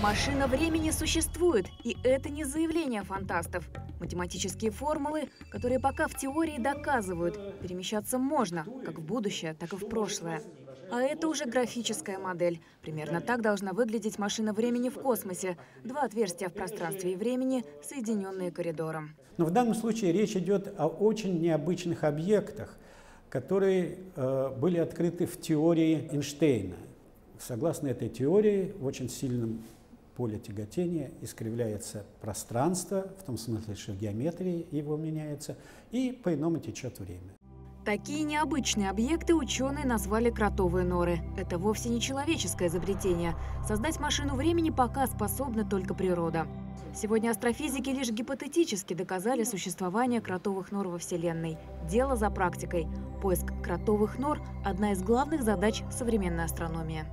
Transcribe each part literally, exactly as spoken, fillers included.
Машина времени существует, и это не заявление фантастов. Математические формулы, которые пока в теории доказывают, перемещаться можно, как в будущее, так и в прошлое. А это уже графическая модель. Примерно так должна выглядеть машина времени в космосе. Два отверстия в пространстве и времени, соединенные коридором. Но в данном случае речь идет о очень необычных объектах, которые э, были открыты в теории Эйнштейна. Согласно этой теории, в очень сильном поле тяготения искривляется пространство, в том смысле, что в геометрии его меняется, и по-иному течет время. Такие необычные объекты ученые назвали кротовые норы. Это вовсе не человеческое изобретение. Создать машину времени пока способна только природа. Сегодня астрофизики лишь гипотетически доказали существование кротовых нор во Вселенной. Дело за практикой. Поиск кротовых нор – одна из главных задач современной астрономии.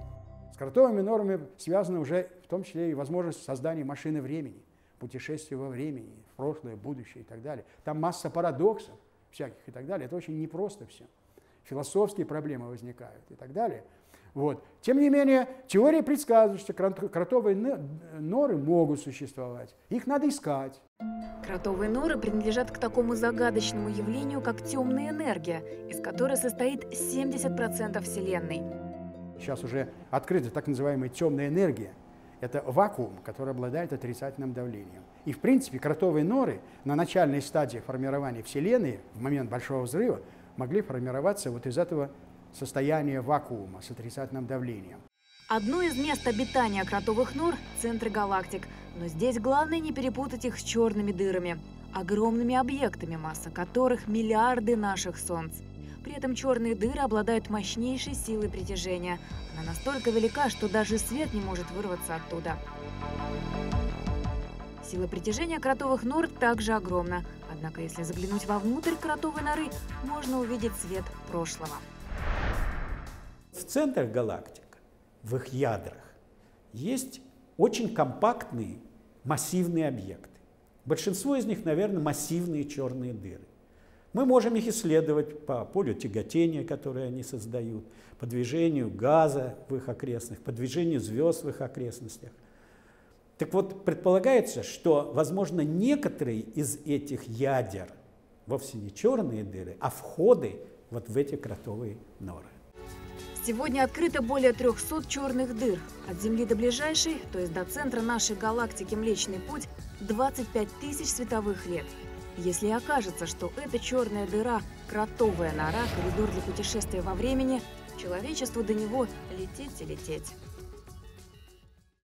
С кротовыми норами связана уже в том числе и возможность создания машины времени, путешествия во времени, в прошлое, будущее и так далее. Там масса парадоксов всяких и так далее. Это очень непросто все. Философские проблемы возникают и так далее. Вот. Тем не менее, теория предсказывает, что кротовые норы могут существовать. Их надо искать. Кротовые норы принадлежат к такому загадочному явлению, как темная энергия, из которой состоит семьдесят процентов Вселенной. Сейчас уже открыта так называемая темная энергия. Это вакуум, который обладает отрицательным давлением. И, в принципе, кротовые норы на начальной стадии формирования Вселенной, в момент Большого взрыва, могли формироваться вот из этого состояние вакуума с отрицательным давлением. Одно из мест обитания кротовых нор – центры галактик. Но здесь главное не перепутать их с черными дырами – огромными объектами, масса которых миллиарды наших Солнц. При этом черные дыры обладают мощнейшей силой притяжения. Она настолько велика, что даже свет не может вырваться оттуда. Сила притяжения кротовых нор также огромна. Однако, если заглянуть вовнутрь кротовой норы, можно увидеть свет прошлого. В центрах галактик, в их ядрах, есть очень компактные массивные объекты. Большинство из них, наверное, массивные черные дыры. Мы можем их исследовать по полю тяготения, которое они создают, по движению газа в их окрестностях, по движению звезд в их окрестностях. Так вот, предполагается, что, возможно, некоторые из этих ядер вовсе не черные дыры, а входы вот в эти кротовые норы. Сегодня открыто более трёхсот черных дыр. От Земли до ближайшей, то есть до центра нашей галактики Млечный Путь, двадцать пять тысяч световых лет. Если окажется, что эта черная дыра – кротовая нора, коридор для путешествия во времени, человечеству до него лететь и лететь.